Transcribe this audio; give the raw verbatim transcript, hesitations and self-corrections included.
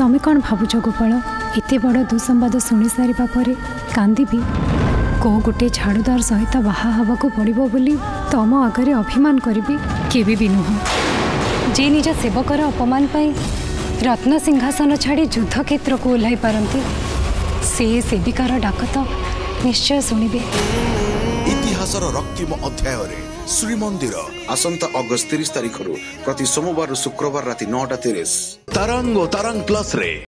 तुम कौन भावुच गोपाल एत बड़ दुसंवाद शुणी सारा पर कांदी को गोटे झाड़ूदार सहित बाहा हवा को पड़ो बोली तुम आगे अभिमान करी के भी नुह जी निज सेवकर अपमान रत्न सिंहासन छाड़ी युद्ध क्षेत्र को ओह्ल पारती से सेविकार डाक तो निश्चय शुणे। इतिहासर रक्तिम अध्याय श्रीमंदिर आसंता अगस्त तीस तारीख प्रति सोमवार शुक्रवार राति नौटा तीस तरंग और तरंग प्लस रे।